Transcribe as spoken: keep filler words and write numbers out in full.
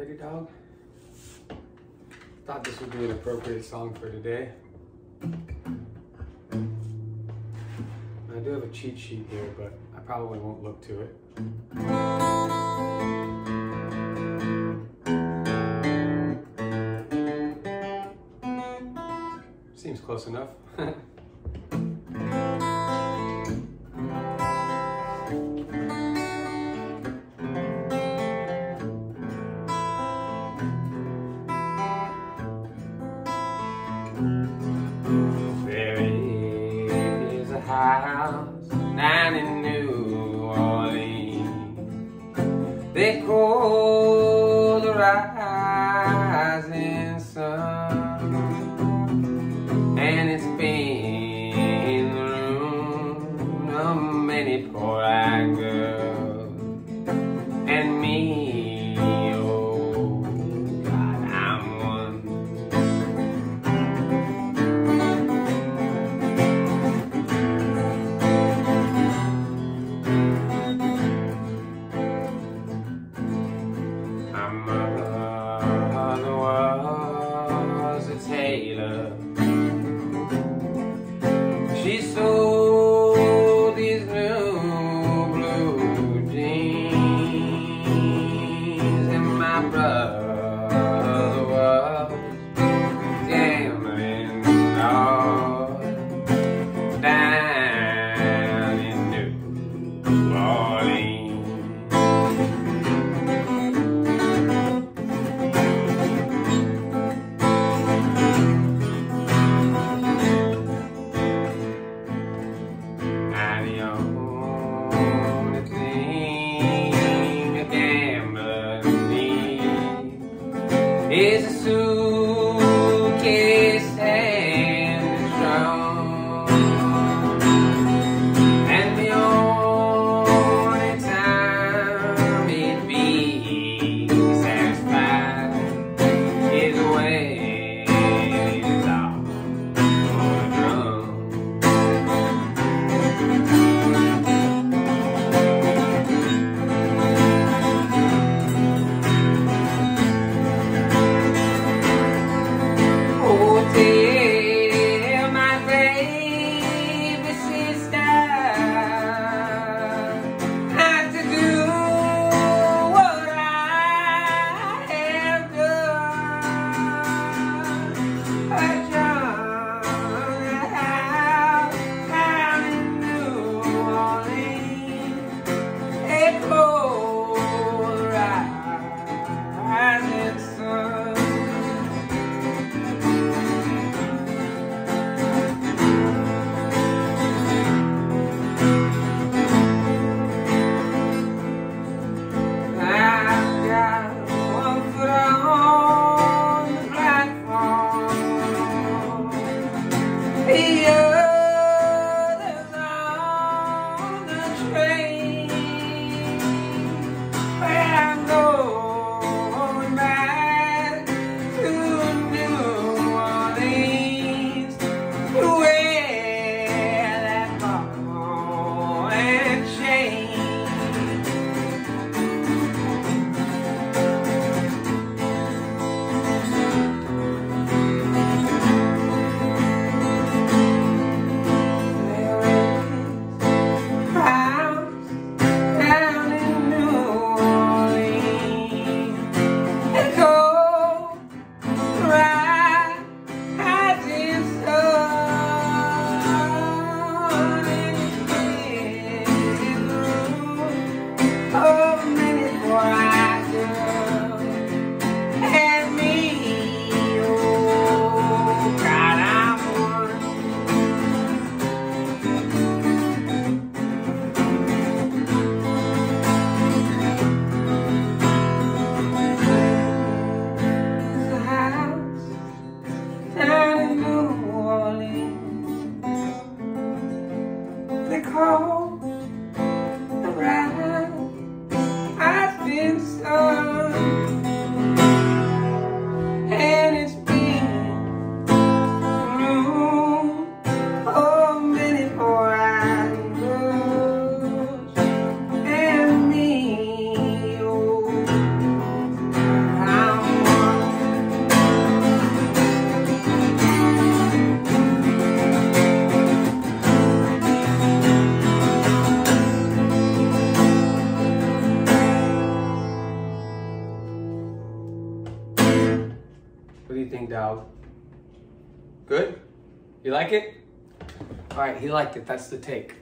ready, dog? Thought this would be an appropriate song for today. I do have a cheat sheet here, but I probably won't look to it. Seems close enough. There is a house down in New Orleans. They call the rising sun. Poor eyed girl and me, oh God, I'm one. My mother was a tailor. She's so. These new blues. dog. Good? You like it? All right, he liked it. That's the take.